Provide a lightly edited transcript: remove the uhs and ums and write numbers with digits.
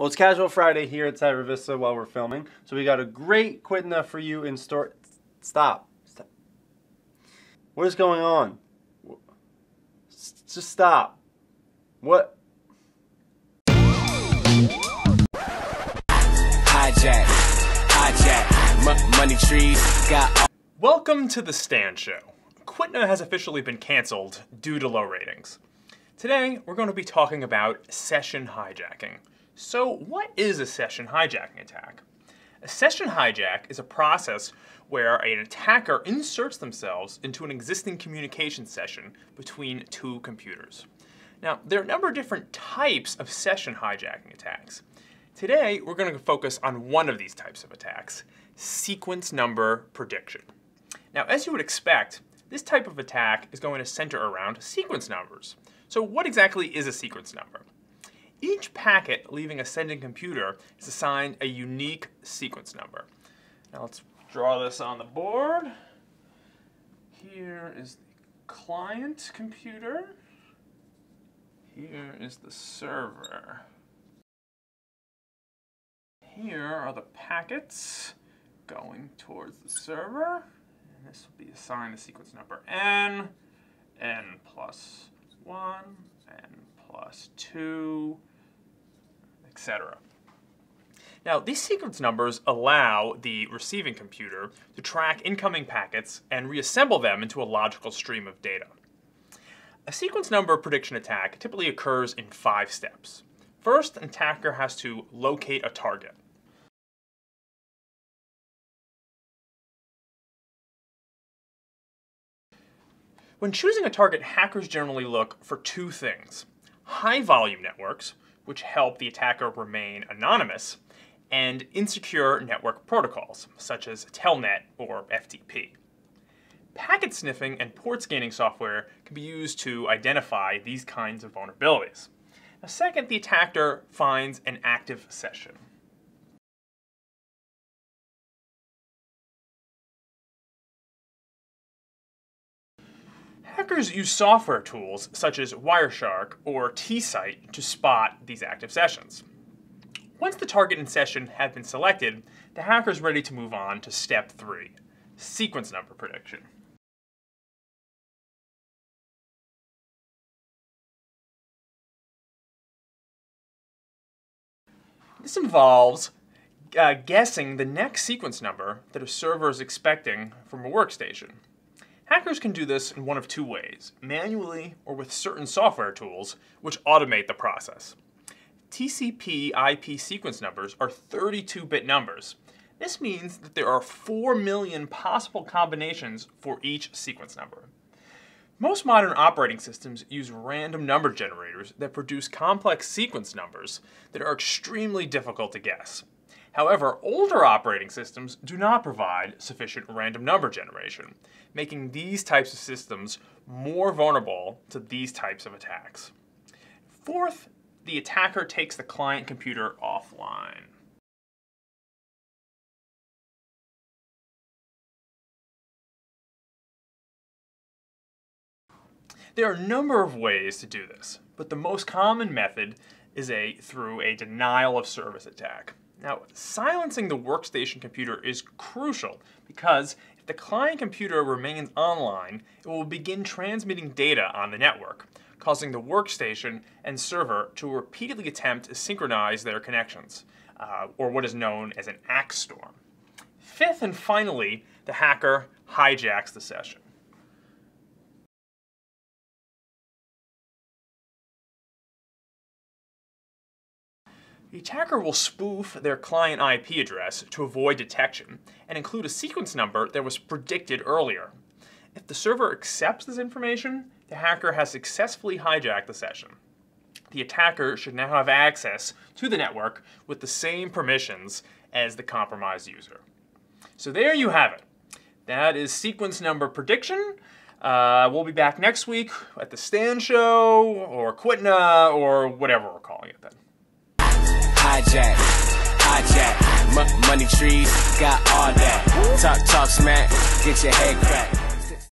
Well, it's Casual Friday here at Cyber Vista while we're filming, so we got a great QTNA for you in store. Stop. What is going on? Just stop. What? Hijack. Money trees got. Welcome to the Stan Show. QTNA has officially been canceled due to low ratings. Today, we're going to be talking about session hijacking. So what is a session hijacking attack? A session hijack is a process where an attacker inserts themselves into an existing communication session between two computers. Now, there are a number of different types of session hijacking attacks. Today, we're going to focus on one of these types of attacks, sequence number prediction. Now, as you would expect, this type of attack is going to center around sequence numbers. So what exactly is a sequence number? Each packet leaving a sending computer is assigned a unique sequence number. Now let's draw this on the board. Here is the client computer. Here is the server. Here are the packets going towards the server. And this will be assigned the sequence number n, n+1, n+2, etc. Now, these sequence numbers allow the receiving computer to track incoming packets and reassemble them into a logical stream of data. A sequence number prediction attack typically occurs in 5 steps. First, an attacker has to locate a target. When choosing a target, hackers generally look for two things: high-volume networks, which help the attacker remain anonymous, and insecure network protocols, such as Telnet or FTP. Packet sniffing and port scanning software can be used to identify these kinds of vulnerabilities. Now, second, the attacker finds an active session. Hackers use software tools such as Wireshark or T-Sight to spot these active sessions. Once the target and session have been selected, the hacker is ready to move on to step 3, sequence number prediction. This involves guessing the next sequence number that a server is expecting from a workstation. Hackers can do this in one of two ways: manually or with certain software tools, which automate the process. TCP/IP sequence numbers are 32-bit numbers. This means that there are 4 million possible combinations for each sequence number. Most modern operating systems use random number generators that produce complex sequence numbers that are extremely difficult to guess. However, older operating systems do not provide sufficient random number generation, making these types of systems more vulnerable to these types of attacks. Fourth, the attacker takes the client computer offline. There are a number of ways to do this, but the most common method is through a denial of service attack. Now, silencing the workstation computer is crucial because if the client computer remains online, it will begin transmitting data on the network, causing the workstation and server to repeatedly attempt to synchronize their connections, or what is known as an ACK storm. Fifth and finally, the hacker hijacks the session. The attacker will spoof their client IP address to avoid detection and include a sequence number that was predicted earlier. If the server accepts this information, the hacker has successfully hijacked the session. The attacker should now have access to the network with the same permissions as the compromised user. So there you have it. That is sequence number prediction. We'll be back next week at the Stan Show or QTNA or whatever we're calling it then. Hijack, money trees, got all that. Talk smack, get your head cracked.